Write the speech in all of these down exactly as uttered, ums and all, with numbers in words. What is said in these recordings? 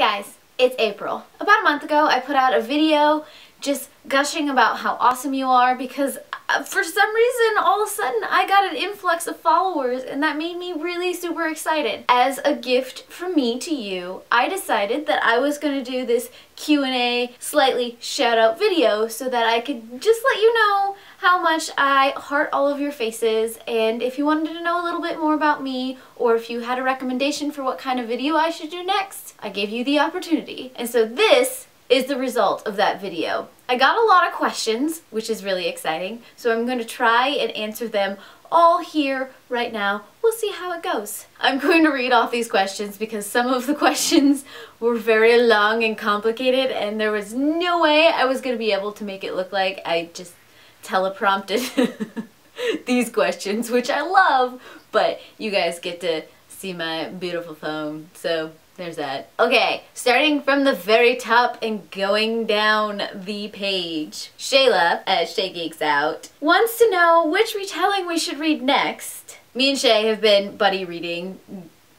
guys, it's April. About a month ago I put out a video just gushing about how awesome you are, because for some reason all of a sudden I got an influx of followers and that made me really super excited. As a gift from me to you, I decided that I was going to do this Q and A slightly shout out video so that I could just let you know how much I heart all of your faces, and if you wanted to know a little bit more about me, or if you had a recommendation for what kind of video I should do next, I gave you the opportunity. And so this is the result of that video. I got a lot of questions, which is really exciting, so I'm going to try and answer them all here right now. We'll see how it goes. I'm going to read off these questions because some of the questions were very long and complicated, and there was no way I was going to be able to make it look like I just teleprompted these questions, which I love, but you guys get to see my beautiful phone, so there's that. Okay, starting from the very top and going down the page. Shayla at Shay Geeks Out wants to know which retelling we should read next. Me and Shay have been buddy reading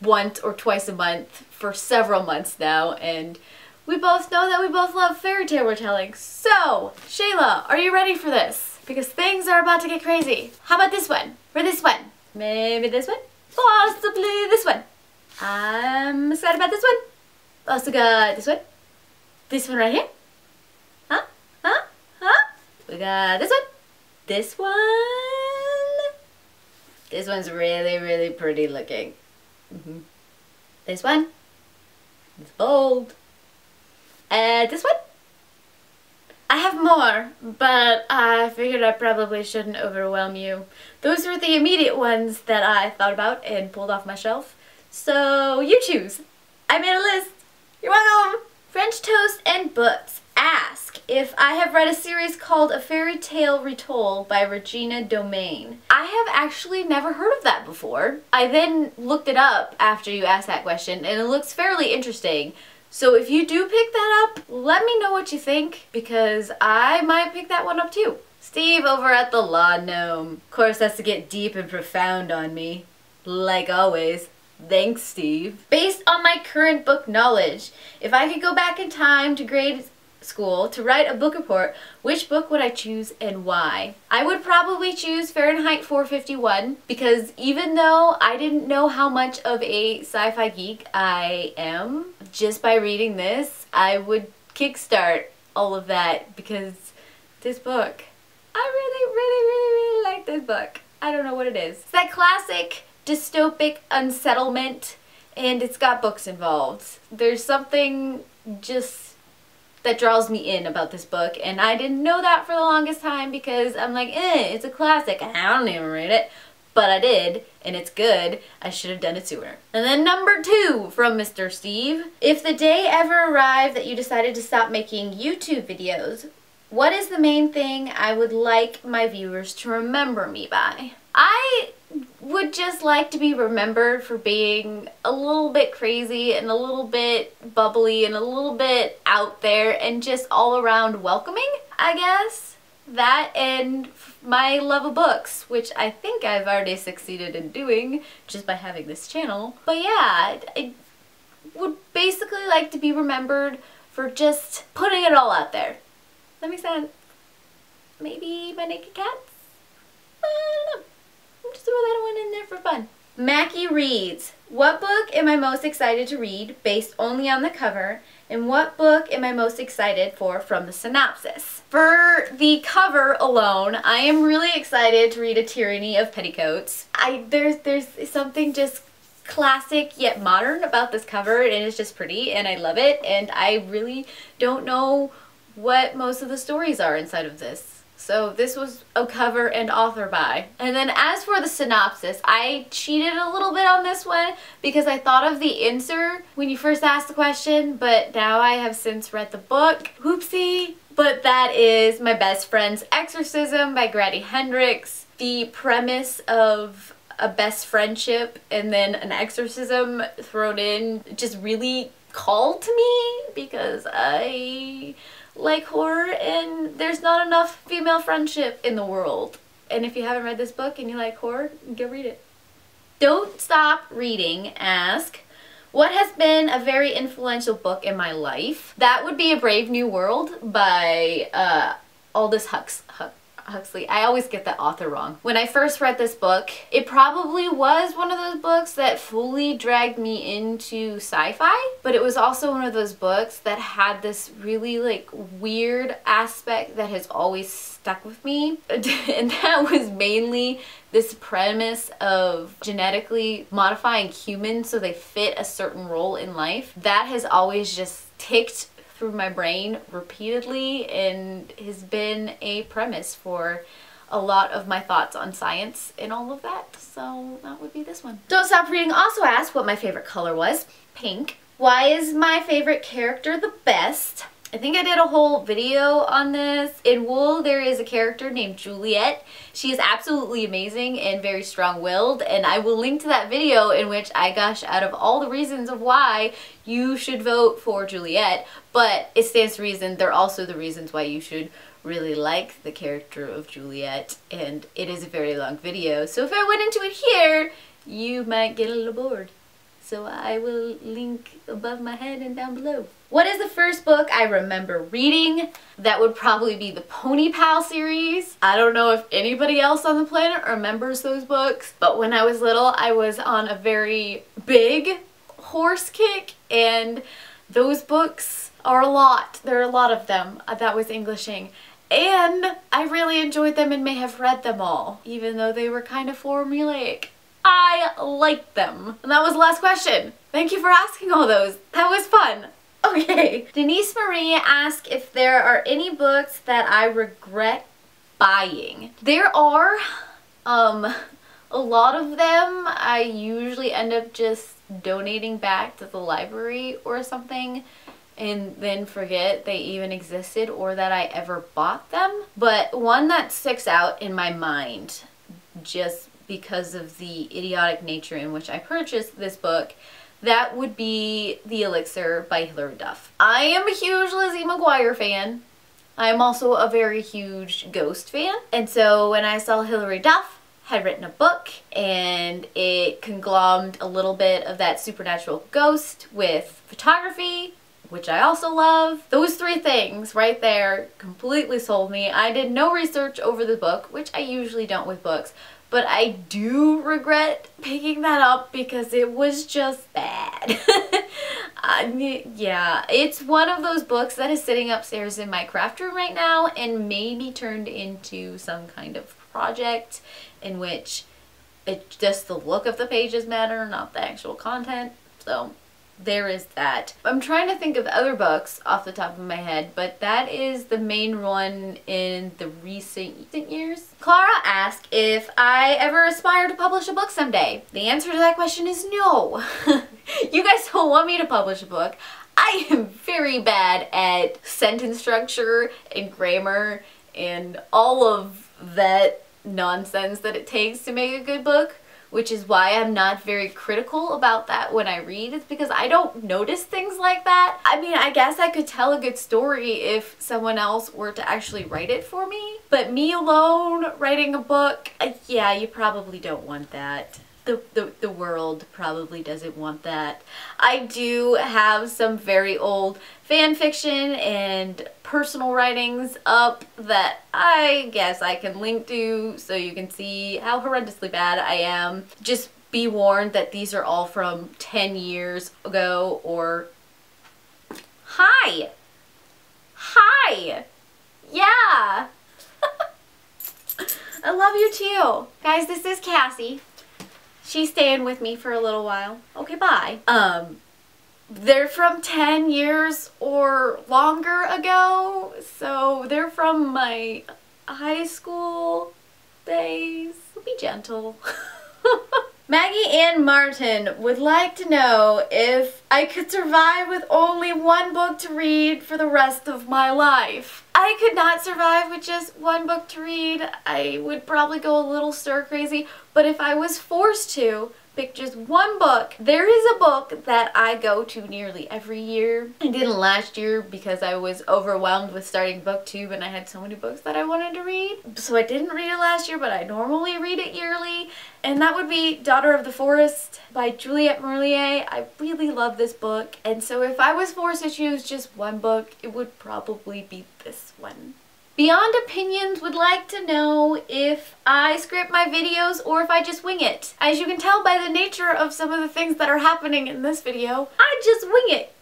once or twice a month for several months now, and we both know that we both love fairy tale retelling. So, Shayla, are you ready for this? Because things are about to get crazy. How about this one? Or this one? Maybe this one? Possibly this one. I'm excited about this one. Also got this one. This one right here. Huh? Huh? Huh? We got this one. This one. This one's really, really pretty looking. Mm-hmm. This one. It's bold. And this one. I have more, but I figured I probably shouldn't overwhelm you. Those were the immediate ones that I thought about and pulled off my shelf. So you choose. I made a list. You're welcome. French Toast and Books ask if I have read a series called A Fairy Tale Retold by Regina Domaine. I have actually never heard of that before. I then looked it up after you asked that question, and it looks fairly interesting. So if you do pick that up, let me know what you think, because I might pick that one up too. Steve over at the Lawn Gnome, of course, has to get deep and profound on me, like always. Thanks, Steve. Based on my current book knowledge, if I could go back in time to grade school to write a book report, which book would I choose and why? I would probably choose Fahrenheit four fifty-one, because even though I didn't know how much of a sci-fi geek I am, just by reading this, I would kickstart all of that, because this book, I really, really, really, really like this book. I don't know what it is. It's that classic dystopic unsettlement, and it's got books involved. There's something just that draws me in about this book, and I didn't know that for the longest time because I'm like, eh, it's a classic, I don't even read it, but I did, and it's good. I should have done it sooner. And then number two from Mister Steve. If the day ever arrived that you decided to stop making YouTube videos, what is the main thing I would like my viewers to remember me by? I would just like to be remembered for being a little bit crazy and a little bit bubbly and a little bit out there and just all around welcoming, I guess. That and my love of books, which I think I've already succeeded in doing just by having this channel. But yeah, I would basically like to be remembered for just putting it all out there. That makes sense. Maybe my naked cats? I don't know. Just throw that one in there for fun. Mackie reads, what book am I most excited to read based only on the cover, and what book am I most excited for from the synopsis? For the cover alone, I am really excited to read A Tyranny of Petticoats. I there's there's something just classic yet modern about this cover, and it's just pretty and I love it, and I really don't know what most of the stories are inside of this. So this was a cover and author by. And then as for the synopsis, I cheated a little bit on this one because I thought of the insert when you first asked the question, but now I have since read the book. Oopsie. But that is My Best Friend's Exorcism by Grady Hendrix. The premise of a best friendship and then an exorcism thrown in just really called to me, because I like horror and there's not enough female friendship in the world. And if you haven't read this book and you like horror, go read it. Don't Stop Reading asks, what has been a very influential book in my life, that would be A Brave New World by uh, Aldous Hux Hux Huxley. I always get the author wrong. When I first read this book, it probably was one of those books that fully dragged me into sci-fi, but it was also one of those books that had this really like weird aspect that has always stuck with me. And that was mainly this premise of genetically modifying humans so they fit a certain role in life. That has always just ticked through my brain repeatedly and has been a premise for a lot of my thoughts on science and all of that. So that would be this one. Don't Stop Reading also asked what my favorite color was. Pink. Why is my favorite character the best? I think I did a whole video on this. In Wool, there is a character named Juliet. She is absolutely amazing and very strong-willed, and I will link to that video in which I gush out of all the reasons of why you should vote for Juliet, but it stands to reason they're also the reasons why you should really like the character of Juliet, and it is a very long video, so if I went into it here, you might get a little bored. So I will link above my head and down below. What is the first book I remember reading? That would probably be the Pony Pal series. I don't know if anybody else on the planet remembers those books, but when I was little, I was on a very big horse kick, and those books are a lot. There are a lot of them. That was Englishing. And I really enjoyed them and may have read them all, even though they were kind of formulaic. I liked them. And that was the last question. Thank you for asking all those. That was fun. Okay. Denise Marie asked if there are any books that I regret buying. There are um, a lot of them. I usually end up just donating back to the library or something and then forget they even existed or that I ever bought them. But one that sticks out in my mind just because of the idiotic nature in which I purchased this book, that would be The Elixir by Hilary Duff. I am a huge Lizzie McGuire fan. I am also a very huge ghost fan. And so when I saw Hilary Duff had written a book and it conglomed a little bit of that supernatural ghost with photography, which I also love. Those three things right there completely sold me. I did no research over the book, which I usually don't with books, but I do regret picking that up because it was just bad. I mean, yeah, it's one of those books that is sitting upstairs in my craft room right now and may be turned into some kind of project in which it's just the look of the pages matter, not the actual content. So there is that. I'm trying to think of other books off the top of my head, but that is the main one in the recent years. Clara asked if I ever aspire to publish a book someday. The answer to that question is no. You guys don't want me to publish a book. I am very bad at sentence structure and grammar and all of that nonsense that it takes to make a good book, which is why I'm not very critical about that when I read. It's because I don't notice things like that. I mean, I guess I could tell a good story if someone else were to actually write it for me, but me alone writing a book, uh, yeah, you probably don't want that. The, the, the world probably doesn't want that. I do have some very old fan fiction and personal writings up that I guess I can link to so you can see how horrendously bad I am. Just be warned that these are all from ten years ago or... Hi! Hi! Yeah! I love you too. Guys, this is Cassie. She's staying with me for a little while. Okay, bye. Um, they're from ten years or longer ago, so they're from my high school days. Be gentle. Maggie Ann Martin would like to know if I could survive with only one book to read for the rest of my life. I could not survive with just one book to read. I would probably go a little stir crazy, but if I was forced to, pick just one book, there is a book that I go to nearly every year. I didn't last year because I was overwhelmed with starting BookTube and I had so many books that I wanted to read. So I didn't read it last year, but I normally read it yearly. And that would be Daughter of the Forest by Juliet Marillier. I really love this book. And so if I was forced to choose just one book, it would probably be this one. Beyond Opinions would like to know if I script my videos or if I just wing it. As you can tell by the nature of some of the things that are happening in this video, I just wing it.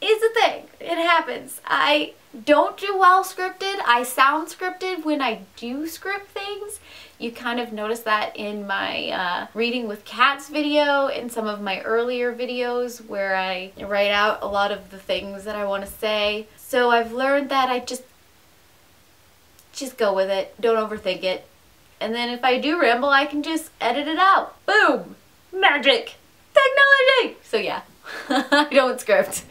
It's a thing. It happens. I don't do well scripted. I sound scripted when I do script things. You kind of notice that in my uh, Reading with Cats video and some of my earlier videos where I write out a lot of the things that I want to say. So I've learned that I just Just go with it. Don't overthink it. And then if I do ramble, I can just edit it out. Boom! Magic! Technology! So yeah, I don't script.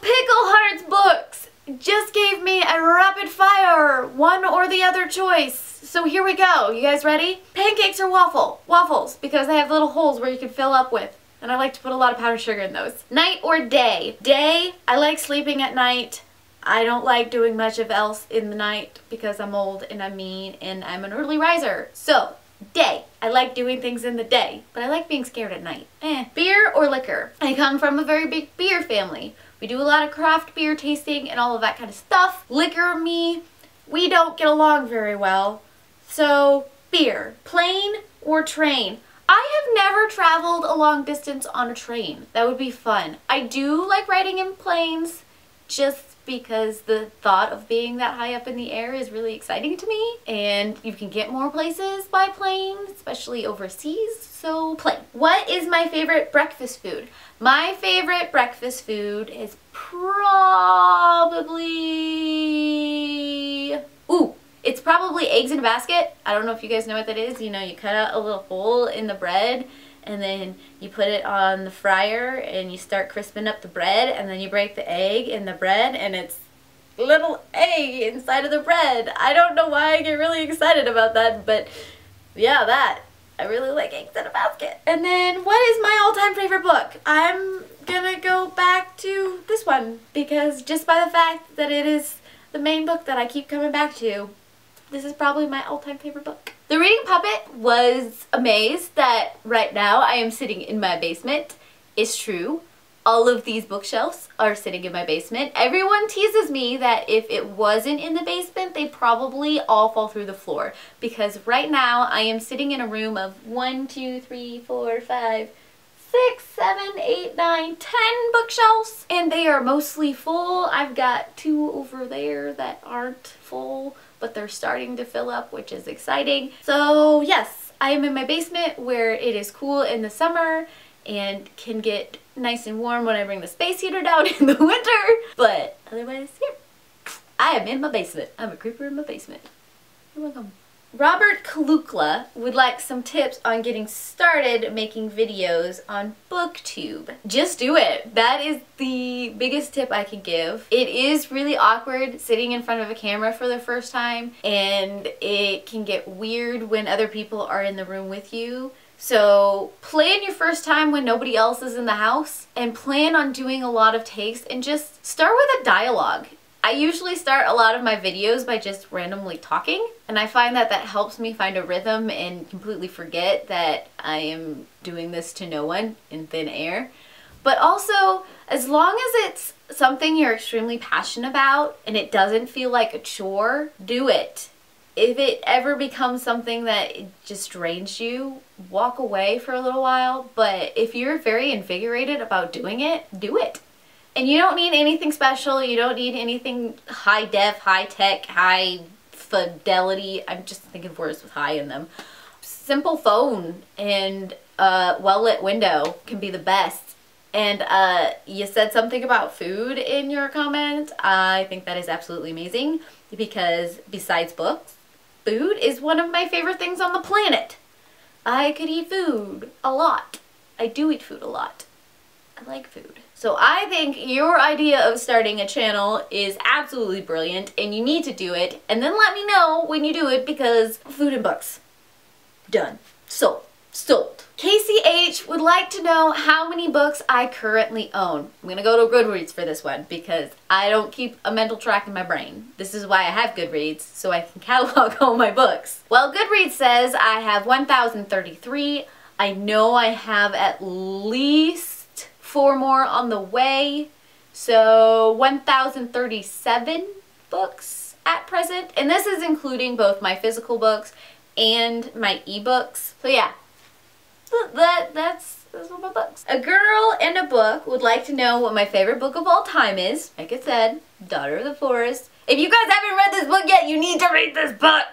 PickleHearts books just gave me a rapid fire one or the other choice. So here we go. You guys ready? Pancakes or waffle? Waffles, because they have little holes where you can fill up with. And I like to put a lot of powdered sugar in those. Night or day? Day, I like sleeping at night. I don't like doing much of else in the night because I'm old and I'm mean and I'm an early riser. So, day. I like doing things in the day, but I like being scared at night. Eh. Beer or liquor? I come from a very big beer family. We do a lot of craft beer tasting and all of that kind of stuff. Liquor, me, we don't get along very well. So, beer. Plane or train? I have never traveled a long distance on a train. That would be fun. I do like riding in planes, just because the thought of being that high up in the air is really exciting to me, and you can get more places by plane, especially overseas, so plane. What is my favorite breakfast food? My favorite breakfast food is probably... Ooh! It's probably eggs in a basket. I don't know if you guys know what that is. You know, you cut out a little hole in the bread, and then you put it on the fryer and you start crisping up the bread, and then you break the egg in the bread and it's little egg inside of the bread. I don't know why I get really excited about that, but yeah, that. I really like eggs in a basket. And then what is my all-time favorite book? I'm gonna go back to this one because just by the fact that it is the main book that I keep coming back to, this is probably my all-time favorite book. The Reading Puppet was amazed that right now I am sitting in my basement. It's true. All of these bookshelves are sitting in my basement. Everyone teases me that if it wasn't in the basement, they probably all fall through the floor. Because right now I am sitting in a room of one, two, three, four, five, six, seven, eight, nine, ten bookshelves. And they are mostly full. I've got two over there that aren't full, but they're starting to fill up, which is exciting. So yes, I am in my basement where it is cool in the summer and can get nice and warm when I bring the space heater down in the winter. But otherwise, yeah, I am in my basement. I'm a creeper in my basement. You're welcome. Robert Kaluukla would like some tips on getting started making videos on BookTube. Just do it. That is the biggest tip I can give. It is really awkward sitting in front of a camera for the first time, and it can get weird when other people are in the room with you. So plan your first time when nobody else is in the house, and plan on doing a lot of takes, and just start with a dialogue. I usually start a lot of my videos by just randomly talking, and I find that that helps me find a rhythm and completely forget that I am doing this to no one in thin air. But also, as long as it's something you're extremely passionate about and it doesn't feel like a chore, do it. If it ever becomes something that just drains you, walk away for a little while, but if you're very invigorated about doing it, do it. And you don't need anything special, you don't need anything high def, high tech, high fidelity. I'm just thinking of words with high in them. Simple phone and a well-lit window can be the best. And uh, you said something about food in your comment. I think that is absolutely amazing because besides books, food is one of my favorite things on the planet. I could eat food a lot. I do eat food a lot. I like food. So I think your idea of starting a channel is absolutely brilliant and you need to do it, and then let me know when you do it because food and books. Done. So sold. K C H would like to know how many books I currently own. I'm gonna go to Goodreads for this one because I don't keep a mental track in my brain. This is why I have Goodreads, so I can catalog all my books. Well, Goodreads says I have one thousand thirty-three. I know I have at least four more on the way, so one thousand thirty-seven books at present. And this is including both my physical books and my ebooks. So yeah, that, that's, those are my books. A girl in a book would like to know what my favorite book of all time is. Like I said, Daughter of the Forest. If you guys haven't read this book yet, you need to read this book.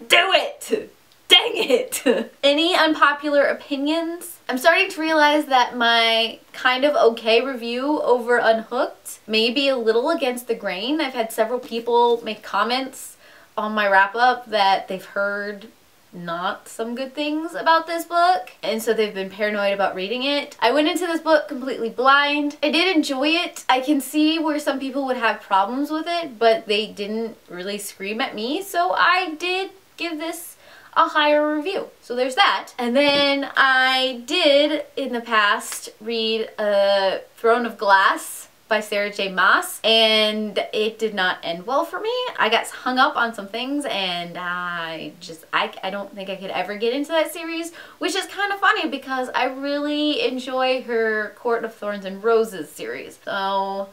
Do it. Dang it! Any unpopular opinions? I'm starting to realize that my kind of okay review over Unhooked may be a little against the grain. I've had several people make comments on my wrap-up that they've heard not some good things about this book, and so they've been paranoid about reading it. I went into this book completely blind. I did enjoy it. I can see where some people would have problems with it, but they didn't really scream at me, so I did give this a higher review. So there's that. And then I did in the past read uh, Throne of Glass by Sarah J. Maas, and it did not end well for me. I got hung up on some things, and I just I, I don't think I could ever get into that series, which is kind of funny because I really enjoy her Court of Thorns and Roses series. So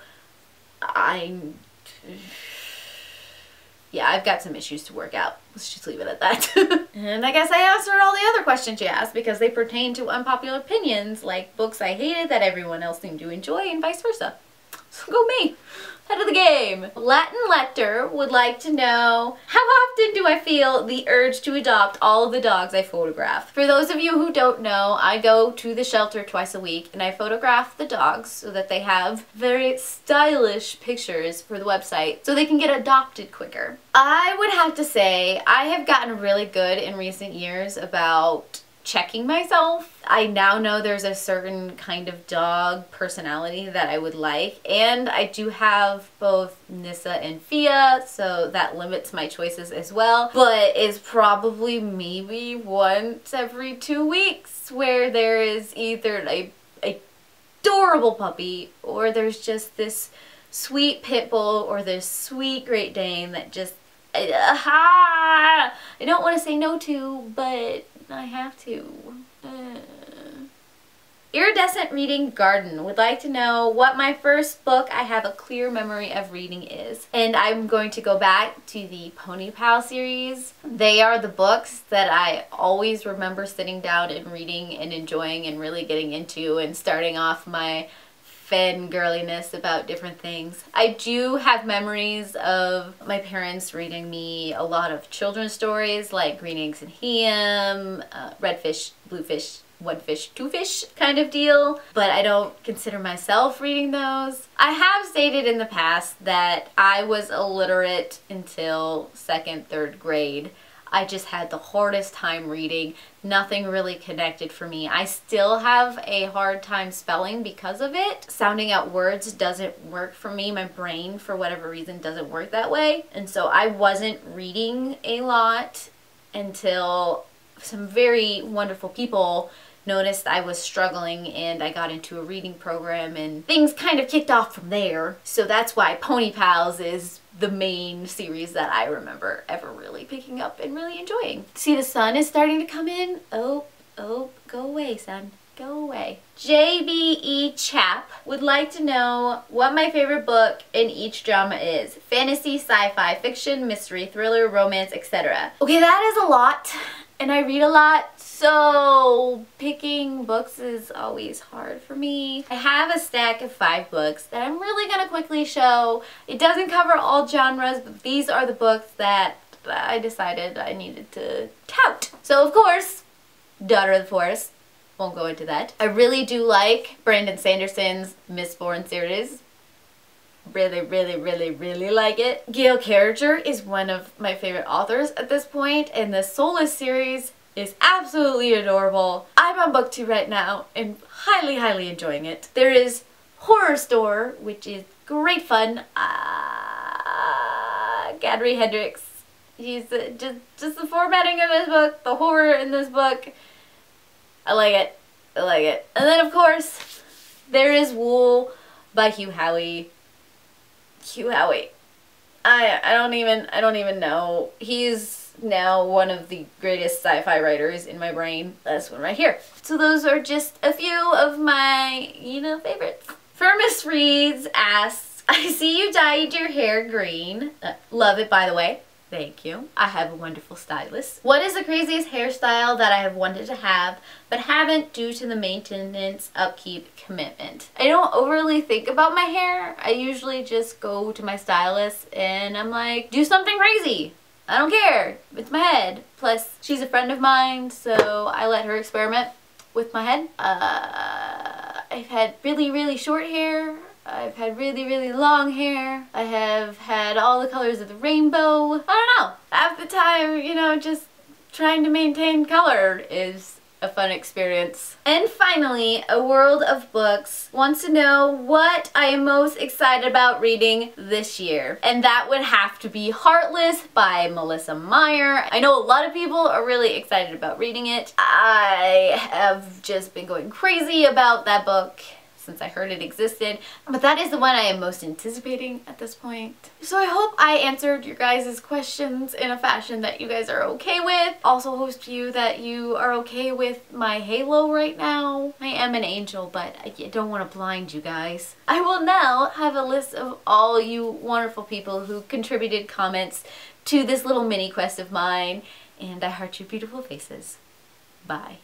I yeah, I've got some issues to work out. Let's just leave it at that. And I guess I answered all the other questions you asked because they pertain to unpopular opinions, like books I hated that everyone else seemed to enjoy and vice versa. So go me. Head of the game. Latin Letter would like to know, how often do I feel the urge to adopt all of the dogs I photograph? For those of you who don't know, I go to the shelter twice a week and I photograph the dogs so that they have very stylish pictures for the website so they can get adopted quicker. I would have to say I have gotten really good in recent years about checking myself. I now know there's a certain kind of dog personality that I would like, and I do have both Nyssa and Fia, so that limits my choices as well, but it's probably maybe once every two weeks where there is either a, a adorable puppy or there's just this sweet pit bull or this sweet Great Dane that just aha, I don't want to say no to, but I have to. Uh. Iridescent Reading Garden would like to know what my first book I have a clear memory of reading is. And I'm going to go back to the Pony Pal series. They are the books that I always remember sitting down and reading and enjoying and really getting into and starting off my fangirliness about different things. I do have memories of my parents reading me a lot of children's stories like Green Eggs and Ham, uh, Red Fish, Blue Fish, One Fish, Two Fish kind of deal, but I don't consider myself reading those. I have stated in the past that I was illiterate until second, third grade. I just had the hardest time reading. Nothing really connected for me. I still have a hard time spelling because of it. Sounding out words doesn't work for me. My brain, for whatever reason, doesn't work that way. And so I wasn't reading a lot until some very wonderful people noticed I was struggling, and I got into a reading program and things kind of kicked off from there. So that's why Pony Pals is the main series that I remember ever really picking up and really enjoying. See, the sun is starting to come in. Oh, oh, go away, sun. Go away. J B E Chap would like to know what my favorite book in each drama is. Fantasy, sci-fi, fiction, mystery, thriller, romance, et cetera. Okay, that is a lot. And I read a lot, so picking books is always hard for me. I have a stack of five books that I'm really gonna quickly show. It doesn't cover all genres, but these are the books that I decided I needed to tout. So of course, Daughter of the Forest, won't go into that. I really do like Brandon Sanderson's Mistborn series. Really, really, really, really like it. Gail Carriger is one of my favorite authors at this point, and the Soulless series is absolutely adorable. I'm on book two right now and highly, highly enjoying it. There is Horror Store, which is great fun. Ah, Grady Hendrix. He's uh, just, just the formatting of this book, the horror in this book I like it. I like it. And then, of course, there is Wool by Hugh Howey. Hugh Howey. I I don't even I don't even know. He's now one of the greatest sci-fi writers in my brain. That's one right here. So those are just a few of my, you know, favorites. Firmus Reads asks, I see you dyed your hair green. Uh, love it, by the way. Thank you. I have a wonderful stylist. What is the craziest hairstyle that I have wanted to have but haven't due to the maintenance, upkeep, commitment? I don't overly think about my hair. I usually just go to my stylist and I'm like, do something crazy. I don't care. It's my head. Plus, she's a friend of mine, so I let her experiment with my head. Uh, I've had really, really short hair. I've had really, really long hair. I have had all the colors of the rainbow. I don't know. Half the time, you know, just trying to maintain color is a fun experience. And finally, A World of Books wants to know what I am most excited about reading this year. And that would have to be Heartless by Melissa Meyer. I know a lot of people are really excited about reading it. I have just been going crazy about that book since I heard it existed, but that is the one I am most anticipating at this point. So I hope I answered your guys' questions in a fashion that you guys are okay with. Also hope you that you are okay with my halo right now. I am an angel, but I don't want to blind you guys. I will now have a list of all you wonderful people who contributed comments to this little mini quest of mine, and I heart your beautiful faces. Bye.